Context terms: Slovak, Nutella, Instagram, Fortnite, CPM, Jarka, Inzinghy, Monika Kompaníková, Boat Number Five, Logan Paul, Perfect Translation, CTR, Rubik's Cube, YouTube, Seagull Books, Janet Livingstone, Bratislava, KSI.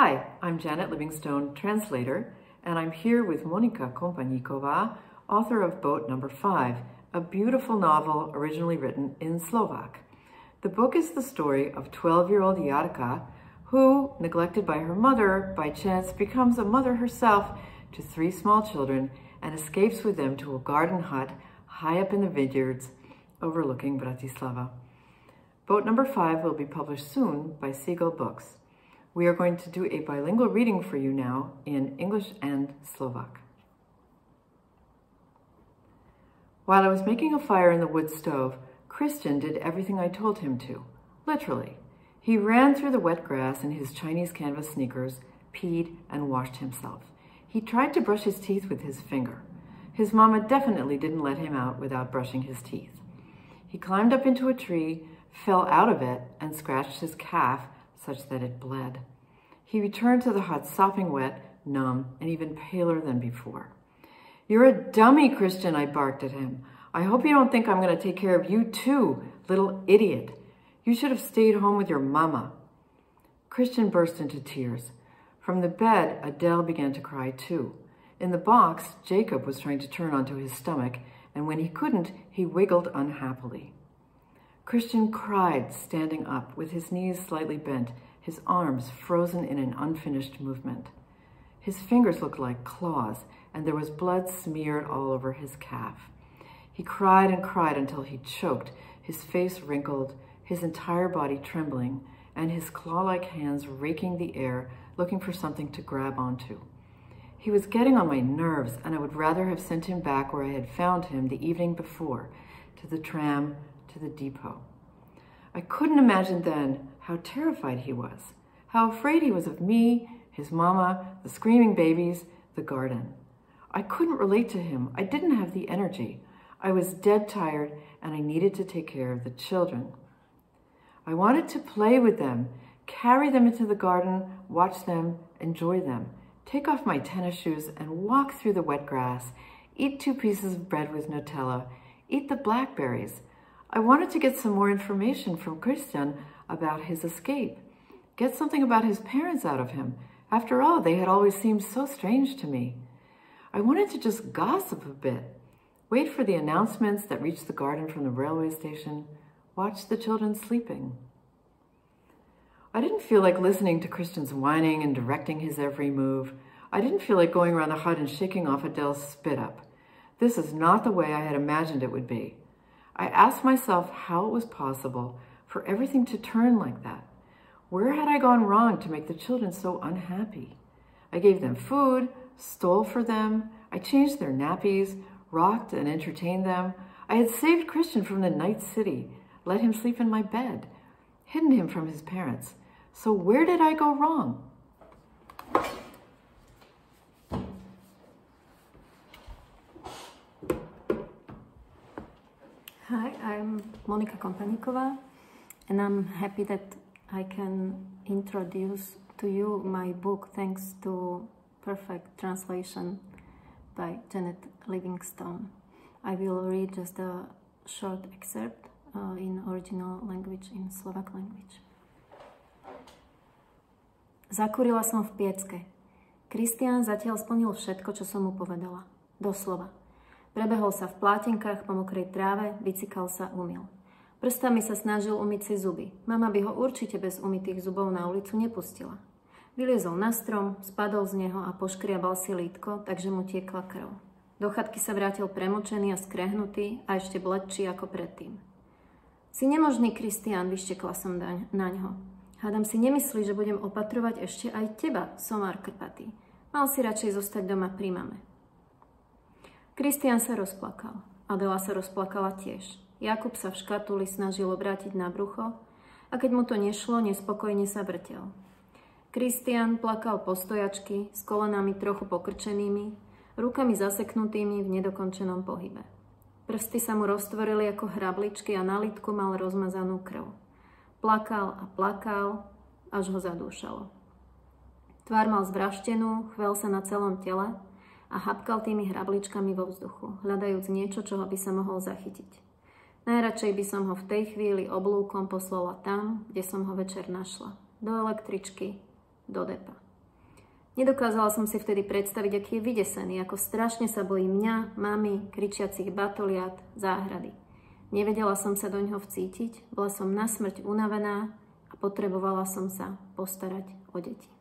Hi, I'm Janet Livingstone, translator, and I'm here with Monika Kompaníková, author of Boat Number 5, a beautiful novel originally written in Slovak. The book is the story of 12-year-old Jarka, who, neglected by her mother, by chance becomes a mother herself to three small children and escapes with them to a garden hut high up in the vineyards overlooking Bratislava. Boat Number 5 will be published soon by Seagull Books. We are going to do a bilingual reading for you now in English and Slovak. While I was making a fire in the wood stove, Christian did everything I told him to, literally. He ran through the wet grass in his Chinese canvas sneakers, peed, and washed himself. He tried to brush his teeth with his finger. His mama definitely didn't let him out without brushing his teeth. He climbed up into a tree, fell out of it, and scratched his calf such that it bled. He returned to the hut sopping wet, numb, and even paler than before. "You're a dummy, Christian," I barked at him. "I hope you don't think I'm going to take care of you too, little idiot. You should have stayed home with your mama." Christian burst into tears. From the bed, Adele began to cry too. In the box, Jacob was trying to turn onto his stomach, and when he couldn't, he wiggled unhappily. Christian cried, standing up, with his knees slightly bent, his arms frozen in an unfinished movement. His fingers looked like claws, and there was blood smeared all over his calf. He cried and cried until he choked, his face wrinkled, his entire body trembling, and his claw-like hands raking the air, looking for something to grab onto. He was getting on my nerves, and I would rather have sent him back where I had found him the evening before, to the tram, to the depot. I couldn't imagine then how terrified he was, how afraid he was of me, his mama, the screaming babies, the garden. I couldn't relate to him. I didn't have the energy. I was dead tired, and I needed to take care of the children. I wanted to play with them, carry them into the garden, watch them, enjoy them, take off my tennis shoes and walk through the wet grass, eat two pieces of bread with Nutella, eat the blackberries. I wanted to get some more information from Christian about his escape, get something about his parents out of him. After all, they had always seemed so strange to me. I wanted to just gossip a bit, wait for the announcements that reached the garden from the railway station, watch the children sleeping. I didn't feel like listening to Christian's whining and directing his every move. I didn't feel like going around the hut and shaking off Adele's spit up. This is not the way I had imagined it would be. I asked myself how it was possible for everything to turn like that. Where had I gone wrong to make the children so unhappy? I gave them food, stole for them, I changed their nappies, rocked and entertained them. I had saved Christian from the night city, let him sleep in my bed, hidden him from his parents. So where did I go wrong? Hi, I'm Monika Kompaníková, and I'm happy that I can introduce to you my book thanks to Perfect Translation by Janet Livingstone. I will read just a short excerpt in original language, in Slovak language. Zakurila som v piecke. Kristián zatiaľ splnil všetko, čo som mu povedala. Doslova. Prebehol sa v plátenkách po mokrej tráve, bicykal sa, umyl. Prstami sa snažil umyť si zuby. Mama by ho určite bez umytých zubov na ulicu nepustila. Vyliezol na strom, spadol z neho a poškriabal si lítko, takže mu tiekla krv. Do chatky sa vrátil premočený a skrehnutý a ešte bledší ako predtým. Si nemožný, Kristián, vyštekla som na ňo. Hádam si nemyslí, že budem opatrovať ešte aj teba, somár krpatý. Mal si radšej zostať doma pri mame. Kristián sa rozplakal. Adela sa rozplakala tiež. Jakub sa v škatuli snažil obrátiť na brucho a keď mu to nešlo, nespokojne sa vrtel. Kristián plakal po stojačky, s kolenami trochu pokrčenými, rukami zaseknutými v nedokončenom pohybe. Prsty sa mu roztvorili ako hrabličky a na lítku mal rozmazanú krv. Plakal a plakal, až ho zadúšalo. Tvár mal zvraštenú, chvel sa na celom tele a hapkal tými hrabličkami vo vzduchu, hľadajúc niečo, čoho by sa mohol zachytiť. Najradšej by som ho v tej chvíli oblúkom poslala tam, kde som ho večer našla. Do električky, do depa. Nedokázala som si vtedy predstaviť, aký je vydesený, ako strašne sa bojí mňa, mami, kričiacich batoliat, záhrady. Nevedela som sa do ňoho vcítiť, bola som nasmrť unavená a potrebovala som sa postarať o deti.